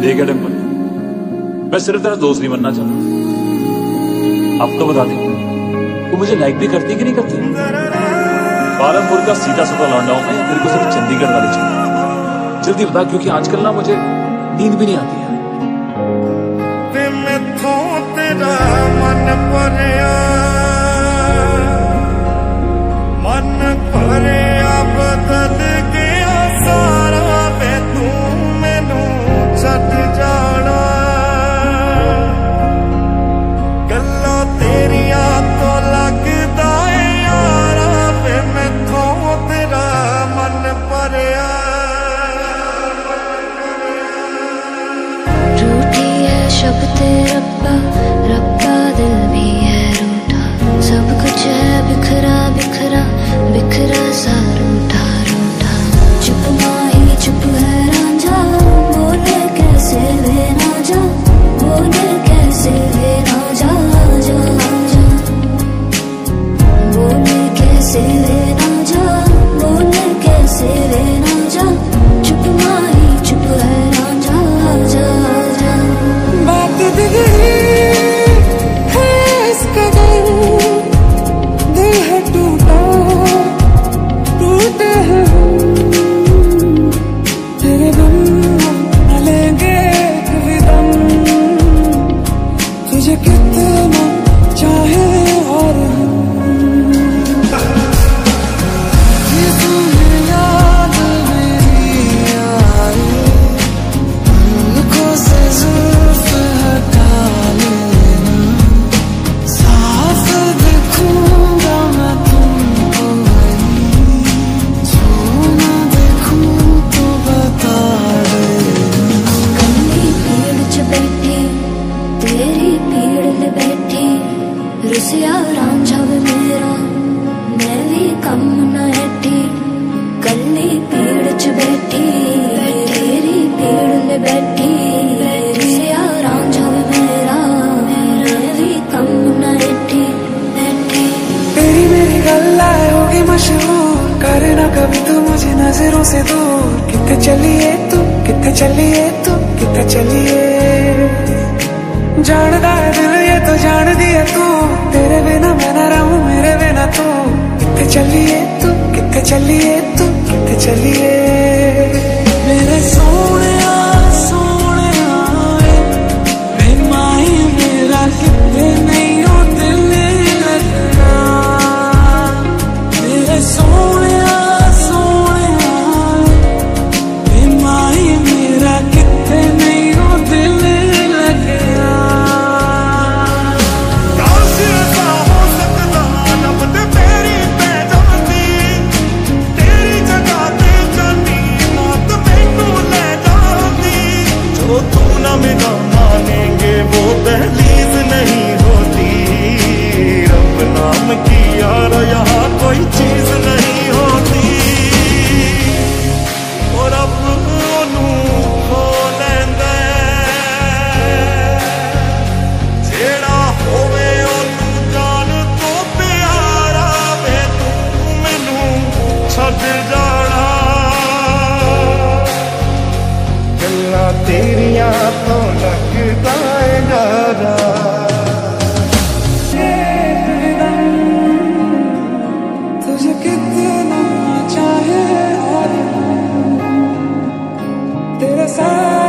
देख एडम बन, मैं सिर्फ तेरा दोस्त नहीं बनना चाहता। अब तो बता दे, वो मुझे लाइक भी करती कि नहीं करती? पालमपुर का सीधा साधा लौंडा हूं मैं, या तेरे को सिर्फ चंडीगढ़ वाले चाहिए? जल्दी बता, क्योंकि आजकल ना मुझे नींद भी नहीं आती है। शब्दे रब्बा रब्बा दिल भी है रूठा, सब कुछ है बिखरा बिखरा बिखरा सा रूठा रूठा। चुप माही चुप है रांझा, बोले कैसे वे ना जा, बोले कैसे वे ना जा जा जा, बोले कैसे वे ना जा, बोले कैसे वे ना जा। चुप माही चुप है रांझा जा जा। नजरों से दूर कितने चलिए तू, कितने चलिए तू, कितने चलिए। जानदा है दिल ये तो जान दिया तू, तेरे बिना मैं ना रहूं मेरे बिना तू। कितने चलिए तू, कितने चलिए तू, कितने चलिए। मेरे सोने सोने माही मेरा कितने नहीं हो दिल लगना। मेरे सोने तेरिया तो लगता है गारा। तुझे कितना चाहे तेरे साथ।